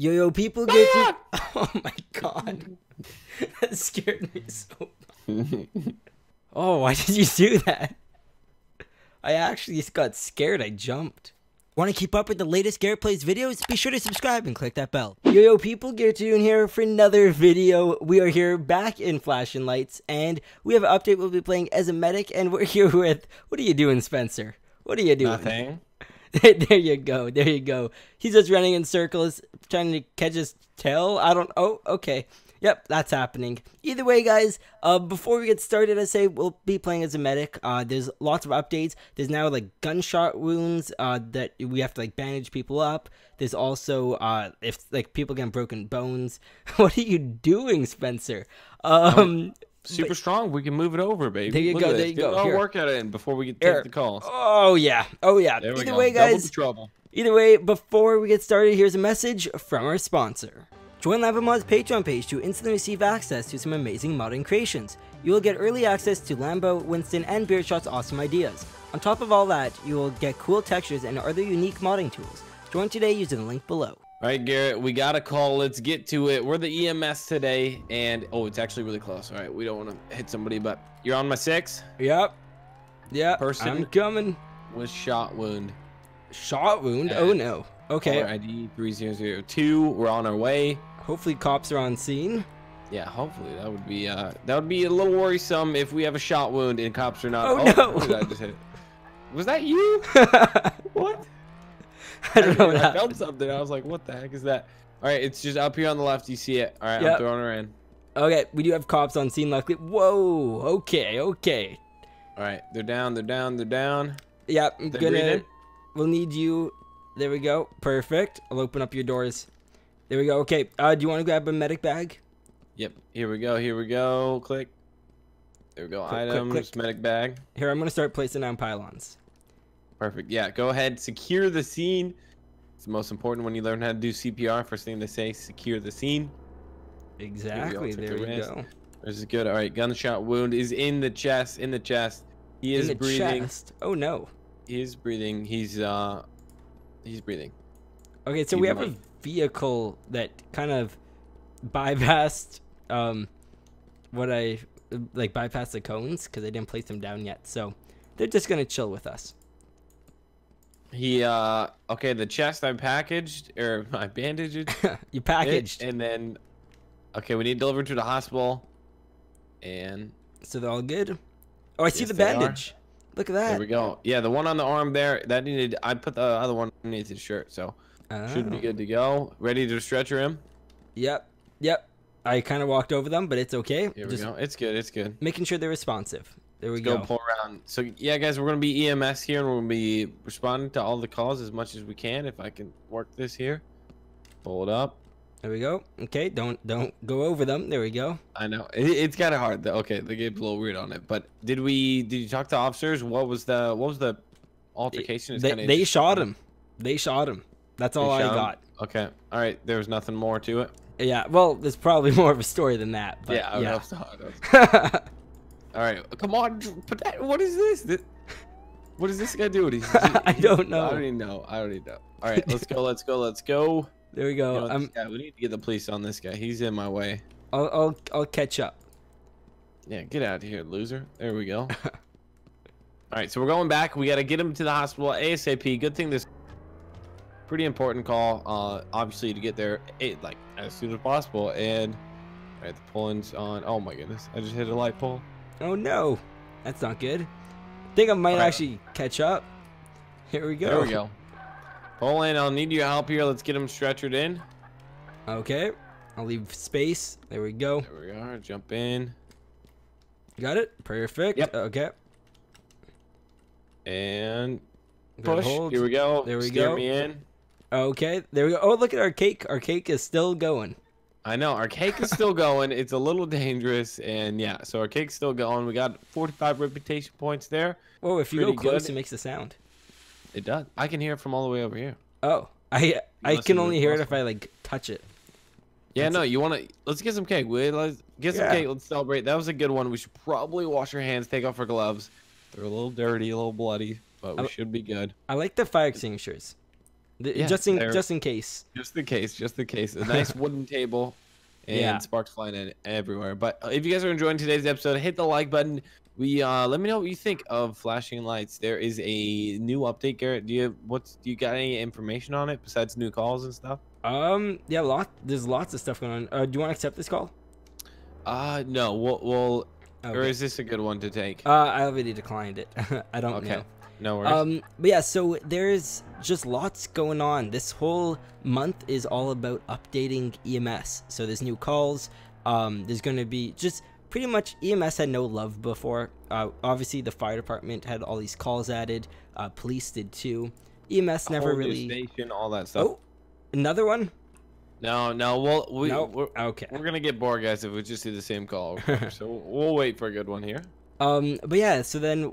Yo, people get to... Oh my god. That scared me so much. Oh, why did you do that? I actually just got scared. I jumped. Want to keep up with the latest Garrett Plays videos? Be sure to subscribe and click that bell. Yo, people, Garrett here for another video. We are here back in Flashing Lights, and we have an update. We'll be playing as a medic, and we're here with... What are you doing, Spencer? What are you doing? Nothing. There you go, there you go. He's just running in circles, trying to catch his tail. I don't... Oh, okay. Yep, that's happening. Either way, guys, before we get started, I say we'll be playing as a medic. There's lots of updates. There's now, like, gunshot wounds that we have to, like, bandage people up. There's also, if, like, people get broken bones. What are you doing, Spencer? Super strong. We can move it over, baby. There you go. There you go. I'll work at it before we take the calls. Oh, yeah. Oh, yeah. Either way, guys. Either way, before we get started, here's a message from our sponsor. Join Lambo Mod's Patreon page to instantly receive access to some amazing modding creations. You will get early access to Lambo, Winston, and Beardshot's awesome ideas. On top of all that, you will get cool textures and other unique modding tools. Join today using the link below. All right, Garrett, we got a call. Let's get to it. We're the EMS today, and oh, it's actually really close. All right, we don't want to hit somebody, but you're on my 6. Yep. Yep. Person I'm coming. Was shot wound. Shot wound? Oh, no. Okay. ID 3002. We're on our way. Hopefully, cops are on scene. Yeah, hopefully. That would be a little worrisome if we have a shot wound and cops are not. Oh, oh no! I just hit. Was that you? What? I don't know what happened. I felt something. I was like, what the heck is that? All right, it's just up here on the left. You see it. All right, yep. I'm throwing her in. Okay, we do have cops on scene, luckily. Whoa, okay, okay. All right, they're down, they're down, they're down. Yep, I'm gonna... We'll need you. There we go. Perfect. I'll open up your doors. There we go. Okay, do you want to grab a medic bag? Yep, here we go, here we go. Click. There we go, click, items, click, click. Medic bag. Here, I'm going to start placing down pylons. Perfect. Yeah, go ahead. Secure the scene. It's the most important when you learn how to do CPR. First thing they say, secure the scene. Exactly. There we go. This is good. All right. Gunshot wound is in the chest. In the chest. He is breathing. Chest. Oh no. He is breathing. He's breathing. Okay, so we have a vehicle that kind of bypassed bypassed the cones because I didn't place them down yet. So they're just gonna chill with us. He okay, the chest I packaged, or I bandaged. You packaged it, and then okay, we need to deliver to the hospital. And so they're all good. Oh, I see the bandage. Look at that. There we go. Yeah, the one on the arm there, that needed, I put the other one underneath his shirt, so should be good to go. Ready to stretcher him? Yep. Yep. I kind of walked over them, but it's okay. Here we go. It's good. It's good. Making sure they're responsive. There we go. Let's go pull around. So yeah, guys, we're gonna be EMS here, and we're gonna be responding to all the calls as much as we can. If I can work this here, pull it up. There we go. Okay, don't go over them. There we go. I know it's kind of hard though. Okay, the game's a little weird on it. But did you talk to officers? What was the altercation? They shot him. They shot him. That's all I got. Okay. All right. There was nothing more to it. Yeah. Well, there's probably more of a story than that. But, yeah. I was hard. All right, come on. What is this? What does this guy do? I don't know. I don't even know. I don't even know. All right, let's go. Let's go. Let's go. There we go. We need to get the police on this guy. He's in my way. I'll catch up. Yeah, get out of here, loser. There we go. All right, so we're going back. We got to get him to the hospital ASAP. Good thing this pretty important call. Obviously to get there like as soon as possible. And all right, the pull-in's on. Oh my goodness, I just hit a light pole. Oh no, that's not good. I think I might actually catch up. Here we go. There we go. Poland, I'll need your help here. Let's get him stretchered in. Okay, I'll leave space. There we go. There we are. Jump in. You got it? Perfect. Yep. Okay. And push. Here we go. There we go. Steer me in. Okay, there we go. Oh, look at our cake. Our cake is still going. I know our cake is still going. It's a little dangerous, and yeah, so our cake's still going. We got 45 reputation points there. Whoa, if you go close, it makes a sound. It does. I can hear it from all the way over here. Oh, I can only hear it if I like touch it. Yeah, no, you want to? Let's get some cake. Let's get some cake. Let's celebrate. That was a good one. We should probably wash our hands, take off our gloves. They're a little dirty, a little bloody, but we should be good. I like the fire extinguishers. Yeah, just in case. A nice wooden table, and sparks flying in everywhere. But if you guys are enjoying today's episode, hit the like button. We let me know what you think of Flashing Lights. There is a new update, Garrett. Do you got any information on it besides new calls and stuff? Yeah, there's lots of stuff going on. Do you want to accept this call? No. We'll okay. Or is this a good one to take? I already declined it. I don't know. No worries. But yeah, so there's just lots going on. This whole month is all about updating EMS. So there's new calls. There's going to be just pretty much EMS had no love before. Obviously, the fire department had all these calls added. Police did too. EMS never really. Station, all that stuff. Oh, another one. No. We're gonna get bored, guys, if we just do the same call. So we'll wait for a good one here. But yeah, so then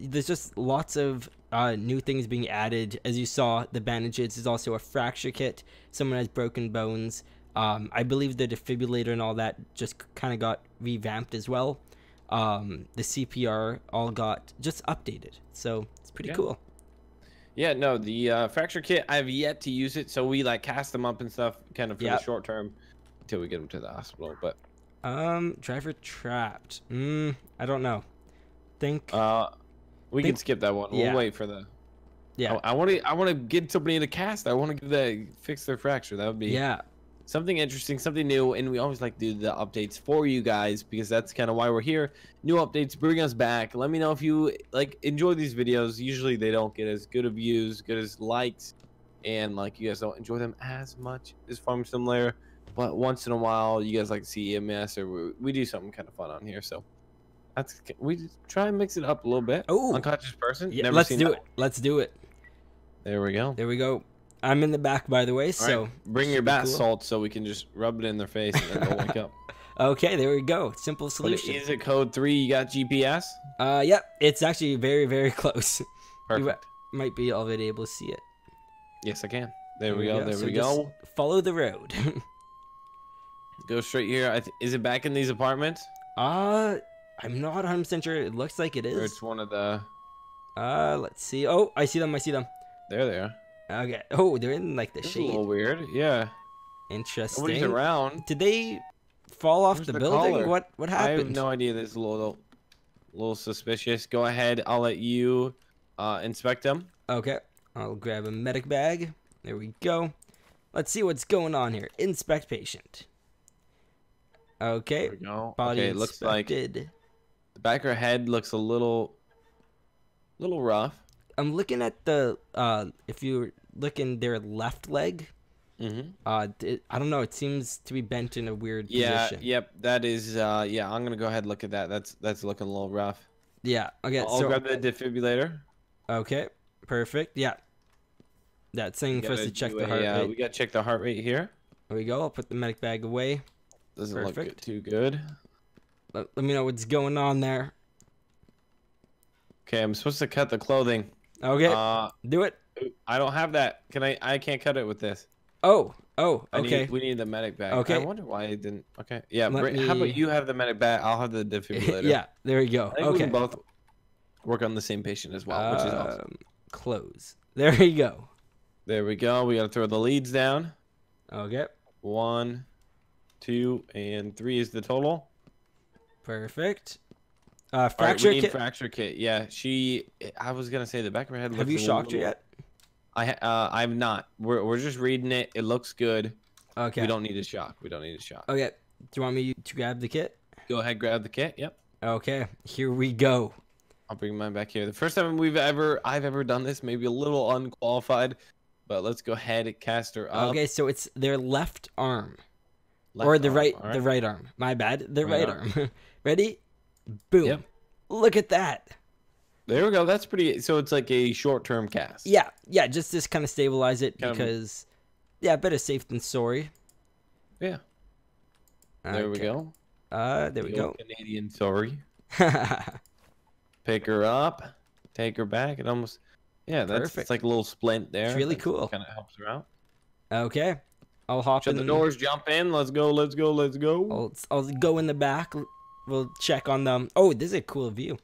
there's just lots of new things being added. As you saw, the bandages is also a fracture kit. Someone has broken bones. I believe the defibrillator and all that just kind of got revamped as well. The CPR all got just updated. So it's pretty cool. Yeah, no, the fracture kit, I've yet to use it. So we like cast them up and stuff kind of for the short term until we get them to the hospital. But driver trapped. I don't know. We can skip that one. We'll wait for the. Yeah. I want to get somebody in a cast. I want to fix their fracture. That would be something interesting, something new, and we always like to do the updates for you guys because that's kind of why we're here. New updates bring us back. Let me know if you like enjoy these videos. Usually they don't get as good of views, good as likes, and like you guys don't enjoy them as much as Farm Simulator. But once in a while, you guys like to see EMS, or we do something kind of fun on here. So that's we try and mix it up a little bit. Oh, unconscious person. Yeah, let's do it. There we go. I'm in the back, by the way. So right, bring your bath salt so we can just rub it in their face and then they'll wake up. Okay, there we go. Simple solution. Is it code 3? You got GPS? Yep. It's actually very, very close. Perfect. You might be already able to see it. Yes, I can. There we go. There we go. Follow the road. Go straight here. Is it back in these apartments? I'm not 100% sure. It looks like it is. Or it's one of the... let's see. Oh, I see them. There they are. Okay. Oh, they're in like the shade. A little weird. Yeah. Interesting. Nobody's around. Did they fall off the building? Collar? What happened? I have no idea. This is a little suspicious. Go ahead. I'll let you inspect them. Okay. I'll grab a medic bag. There we go. Let's see what's going on here. Inspect patient. Okay. There we go. Okay, it looks like the back of her head looks a little rough. I'm looking at the if you look in their left leg. Mm-hmm. I don't know. It seems to be bent in a weird position. Yeah. Yep. That is. Yeah. I'm gonna go ahead and look at that. That's looking a little rough. Yeah. Okay. I'll grab the defibrillator. Okay. Perfect. Yeah. That's saying for us to check the heart rate. Yeah. We gotta check the heart rate here. There we go. I'll put the medic bag away. Doesn't look too good. Let me know what's going on there. Okay, I'm supposed to cut the clothing. Okay, do it. I don't have that. I can't cut it with this. Oh, okay. We need the medic bag. Okay. I wonder why it didn't. Okay, yeah. How about you have the medic bag? I'll have the defibrillator. Yeah, there we go. I think we can both work on the same patient as well, which is awesome. Close. There we go. We gotta throw the leads down. Okay. 1, 2, and 3 is the total. Perfect. Fracture kit. Fracture kit. Yeah, I was gonna say the back of her head. Have you shocked her yet? I'm not. We're just reading it. It looks good. Okay. We don't need a shock. Okay. Do you want me to grab the kit? Go ahead, grab the kit. Yep. Okay. Here we go. I'll bring mine back here. The first time I've ever done this, maybe a little unqualified, but let's go ahead and cast her up. Okay. So it's their left arm. The right arm. My bad. The right arm. Ready? Boom. Yep. Look at that. There we go. That's pretty. So it's like a short-term cast. Yeah. Just kind of stabilize it because, better safe than sorry. Yeah. Okay. There we go. There we go. Canadian sorry. Pick her up. Take her back. It almost. Yeah, that's it's like a little splint there. It's really cool. Kind of helps her out. Okay. I'll hop in. Shut the doors. Jump in. Let's go. I'll go in the back. We'll check on them. Oh, this is a cool view.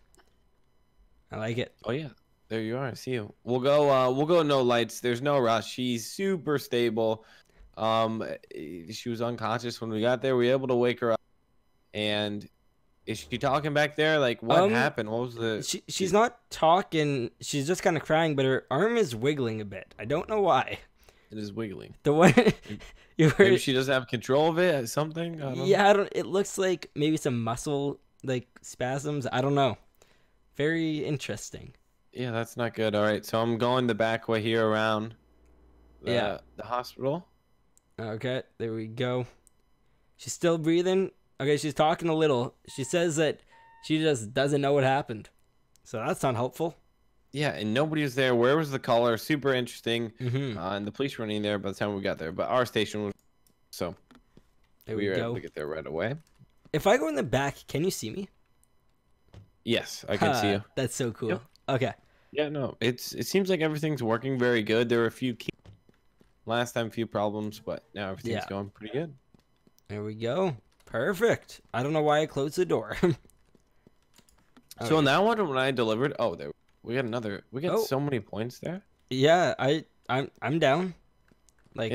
I like it. Oh, yeah. There you are. See you. We'll go no lights. There's no rush. She's super stable. She was unconscious when we got there. We were able to wake her up. And is she talking back there? Like, what happened? What was the? She's not talking. She's just kind of crying, but her arm is wiggling a bit. I don't know why. It is wiggling. The way you heard, maybe she doesn't have control of it. Or something. I don't know. I don't. It looks like maybe some muscle like spasms. I don't know. Very interesting. Yeah, that's not good. All right, so I'm going the back way here around the, the hospital. Okay, there we go. She's still breathing. Okay, she's talking a little. She says that she just doesn't know what happened. So that's not helpful. Yeah, and nobody was there. Where was the caller? Super interesting. Mm-hmm. And the police were running there by the time we got there. But our station was... So there we were able to get there right away. If I go in the back, can you see me? Yes, I can see you. That's so cool. Yep. Okay. Yeah, no, it seems like everything's working very good. There were a few last time, few problems, but now everything's going pretty good. There we go. Perfect. I don't know why I closed the door. So on that one, when I delivered, we got another. We got so many points there. Yeah, I'm down. Like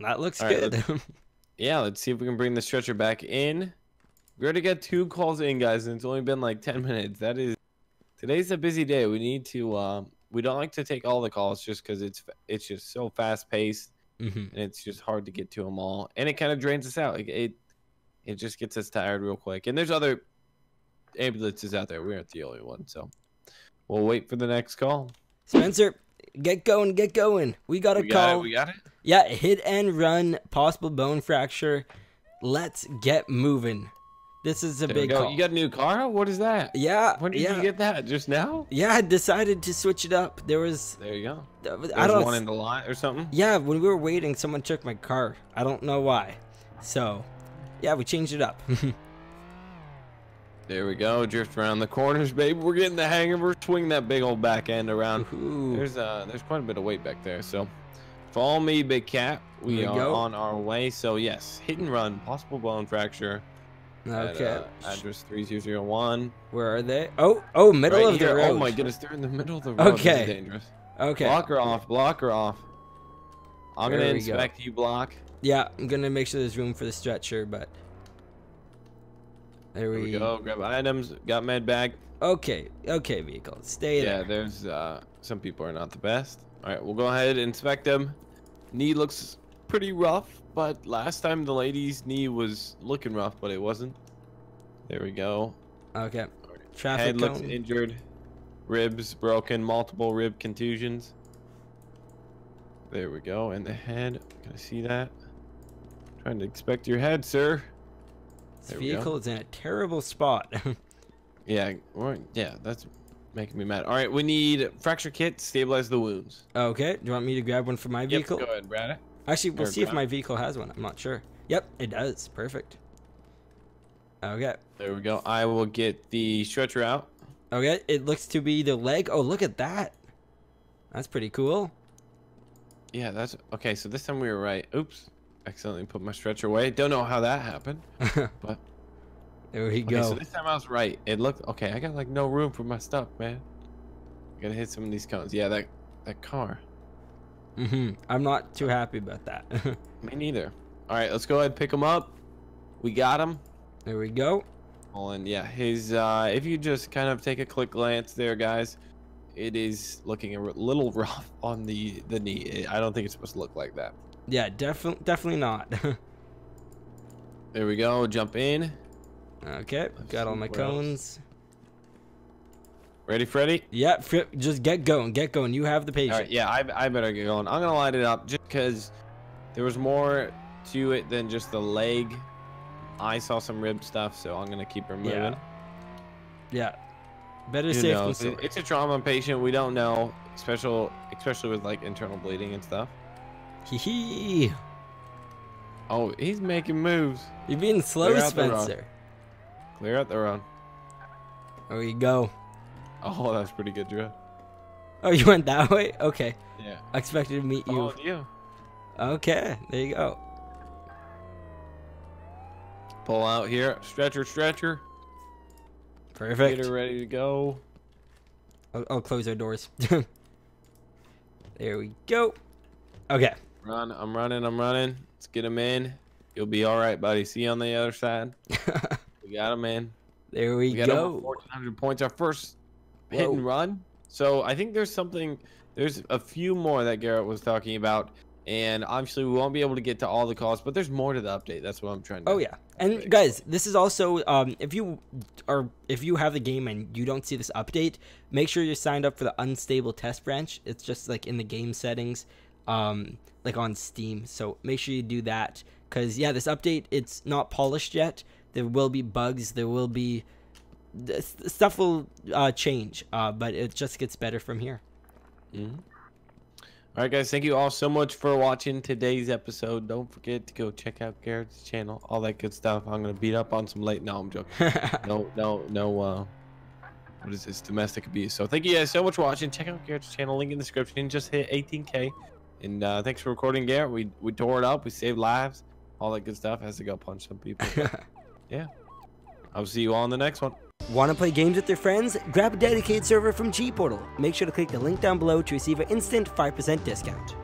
that looks good. Right, let's see if we can bring the stretcher back in. We already got 2 calls in, guys, and it's only been like 10 minutes. That is. Today's a busy day. We need to. We don't like to take all the calls just because it's just so fast paced, and it's just hard to get to them all. And it kind of drains us out. Like it just gets us tired real quick. And there's other ambulances out there. We aren't the only one, so we'll wait for the next call. Spencer, get going, get going. We got a call. We got it. Yeah, hit and run, possible bone fracture. Let's get moving. This is a big call. You got a new car? What is that? Yeah. When did you get that? Just now? Yeah, I decided to switch it up. There was... There you go. There was one in the lot or something? Yeah, when we were waiting, someone took my car. I don't know why. So, yeah, we changed it up. There we go. Drift around the corners, baby. We're getting the hang of it. Swing that big old back end around. Ooh. There's quite a bit of weight back there, so... Follow me, big cat. We are on our way. So, yes, hit and run. Possible bone fracture. Okay. Address 3001. Where are they? Oh, middle of the road. Oh my goodness, they're in the middle of the road. Okay. This is dangerous. Okay. Block her off. Block her off. I'm gonna inspect you, block. Yeah, I'm gonna make sure there's room for the stretcher, but there we go. Grab items. Got med bag. Okay. Okay, vehicle. Stay there. Yeah, there's some people are not the best. All right, we'll go ahead and inspect them. Knee looks pretty rough. But last time the lady's knee was looking rough, but it wasn't. There we go. Okay. Traffic head looks injured. Ribs broken. Multiple rib contusions. There we go. And the head. Can I see that? I'm trying to inspect your head, sir. This vehicle is in a terrible spot. Yeah, that's making me mad. All right, we need fracture kit. Stabilize the wounds. Okay. Do you want me to grab one for my vehicle? Go ahead, Brad. Actually, we'll see if my vehicle has one. I'm not sure. Yep, it does. Perfect. Okay. There we go. I will get the stretcher out. Okay, it looks to be the leg. Oh, look at that. That's pretty cool. Yeah, that's... Okay, so this time we were right. Oops. Accidentally put my stretcher away. Don't know how that happened. But there we go. So this time I was right. It looked... Okay, I got, like, no room for my stuff, man. I gotta hit some of these cones. Yeah, that car... I'm not too happy about that. Me neither. All right, let's go ahead and pick him up. We got him. There we go. And yeah, his if you just kind of take a quick glance there, guys, it is looking a little rough on the knee. I don't think it's supposed to look like that. Yeah, definitely not. There we go. Jump in. Okay, got all my cones. Ready, Freddy? Yeah, just get going. Get going. You have the patient. All right, yeah, I better get going. I'm going to light it up just because there was more to it than just the leg. I saw some rib stuff, so I'm going to keep her moving. Yeah. Better safe than sorry. It's a trauma patient. We don't know, especially with, like, internal bleeding and stuff. Hee-hee. Oh, he's making moves. You're being slow, Spencer. Clear out the road. There you go. Oh, that's pretty good, Drew. Oh, you went that way? Okay. Yeah. I expected to meet you. Oh, you. Okay, there you go. Pull out here. Stretcher, stretcher. Perfect. Get her ready to go. I'll close our doors. There we go. Okay. Run. I'm running. I'm running. Let's get him in. You'll be all right, buddy. See you on the other side. We got him in. There we go. Got over 1,400 points. Our first hit and run. So I think there's something. There's a few more that Garrett was talking about. And obviously, we won't be able to get to all the calls, but there's more to the update. That's what I'm trying to. Oh yeah, and update. Guys, this is also if you have the game and you don't see this update, make sure you're signed up for the unstable test branch. It's just like in the game settings, like on Steam. So make sure you do that, because yeah, this update, it's not polished yet. There will be bugs. There will be stuff will change, but it just gets better from here. Mm-hmm. All right, guys, thank you all so much for watching today's episode. Don't forget to go check out Garrett's channel, all that good stuff. I'm going to beat up on some late. No, I'm joking. What is this? Domestic abuse. So thank you guys so much for watching. Check out Garrett's channel. Link in the description. Just hit 18K. And thanks for recording, Garrett. We tore it up. We saved lives. All that good stuff. Has to go punch some people. Yeah. I'll see you all in the next one. Want to play games with your friends? Grab a dedicated server from G-Portal. Make sure to click the link down below to receive an instant 5% discount.